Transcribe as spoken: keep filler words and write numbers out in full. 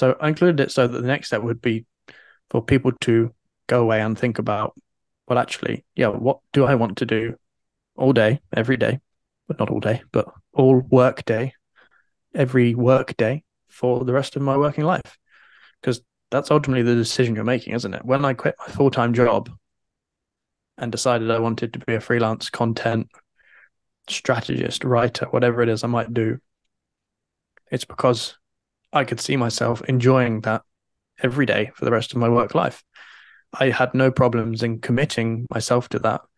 So I included it so that the next step would be for people to go away and think about, well, actually, yeah, what do I want to do all day, every day, but not all day, but all work day, every work day for the rest of my working life? Because that's ultimately the decision you're making, isn't it? When I quit my full-time job and decided I wanted to be a freelance content strategist, writer, whatever it is I might do, it's because I could see myself enjoying that every day for the rest of my work life. I had no problems in committing myself to that